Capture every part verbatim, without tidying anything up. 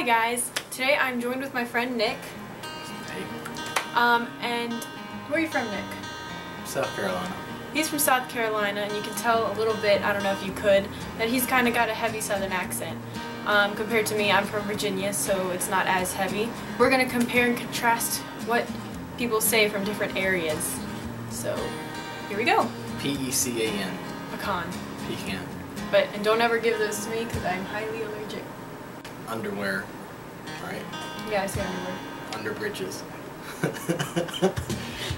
Hi guys, today I'm joined with my friend Nick. Hey. Um, and where are you from, Nick? South Carolina. He's from South Carolina, and you can tell a little bit, I don't know if you could, that he's kind of got a heavy southern accent. Um, compared to me, I'm from Virginia, so it's not as heavy. We're going to compare and contrast what people say from different areas. So, here we go. P E C A N. Pecan. Pecan. But, and don't ever give those to me, because I'm highly allergic. Underwear, right? Yeah, I say underwear. Under britches.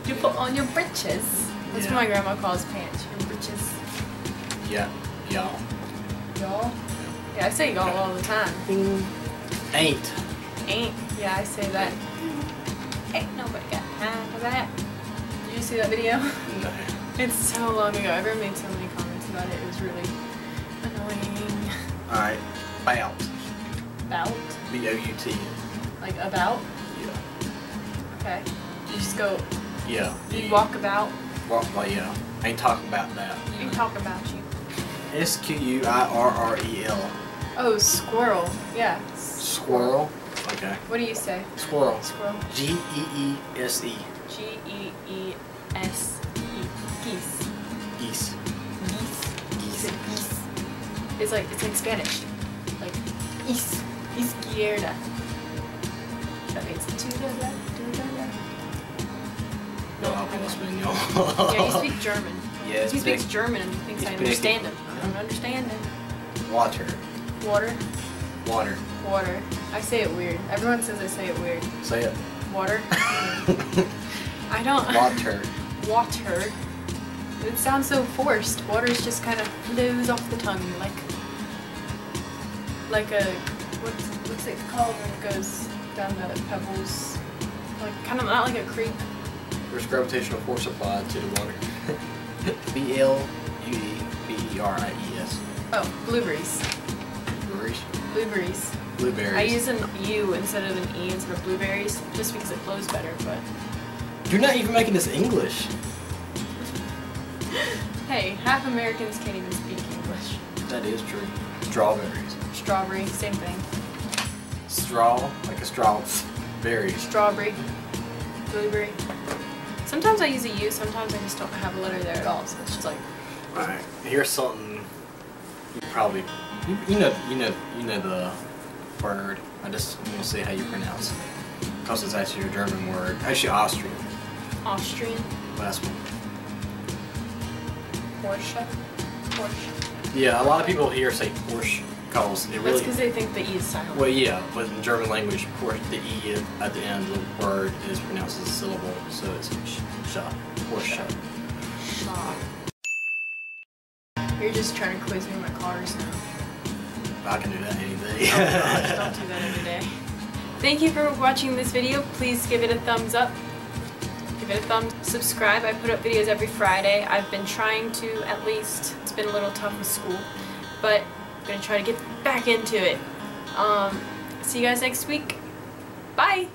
You put on your britches. That's yeah. What my grandma calls pants. Your britches. Yeah, y'all. Y'all? Yeah, I say y'all yeah. all the time. Mm. Ain't. Ain't. Yeah, I say that. Ain't nobody got time for that. Did you see that video? No. It's so long ago. Everyone made so many comments about it. It was really annoying. All right. Bout. About? B O U T. Like about? Yeah. Okay. You just go... Yeah. You, you walk about? Walk about, like, yeah. Ain't talking about that. You ain't talking about you. S Q U I R R E L. Oh, squirrel. Yeah. Squirrel? Okay. What do you say? Squirrel. Squirrel. G E E S E. G E E S E. Geese. Geese. Geese. Geese. Geese. It's like, it's like Spanish. Like, geese. Izquierda. That means to the left, to the left. No, I don't speak Spanish. Yeah, you speak German. Yeah, he speaks big. German and he thinks it's I understand big. him. I don't understand him. Water. Water. Water. Water. I say it weird. Everyone says I say it weird. Say it. Water. I don't. Water. Water. It sounds so forced. Water's just kind of flows off the tongue, like, like a. What's, what's it called when it goes down the pebbles? Like, kind of not like a creek. There's gravitational force applied to water. B L U E B E R I E S. Oh, blueberries. Blueberries? Blueberries. Blueberries. I use an U instead of an E instead of blueberries, just because it flows better, but... You're not even making this English. Hey, half Americans can't even speak English. That is true. Strawberries. Strawberry, same thing. Straw, like a straw. Berry. Strawberry. Blueberry. Sometimes I use a U, sometimes I just don't have a letter there at all, so it's just like... Alright, here's something you probably... You, you know you know, you know the word. I just want to say how you pronounce it. Because it's actually a German word. Actually, Austrian. Austrian? Last one. Porsche? Porsche. Yeah, a lot of people here say Porsche because it really... That's because they think the E is silent. Well, yeah, but in German language, Porsche, the E at the end of the word is pronounced as a syllable, so it's sh, Porsche. Sh. You're just trying to quiz me on my cars now. I can do that any day. Oh, gosh, don't do that every day. Thank you for watching this video. Please give it a thumbs up. Give it a thumb. Subscribe. I put up videos every Friday. I've been trying to, at least. It's been a little tough with school, but I'm going to try to get back into it. Um, see you guys next week. Bye!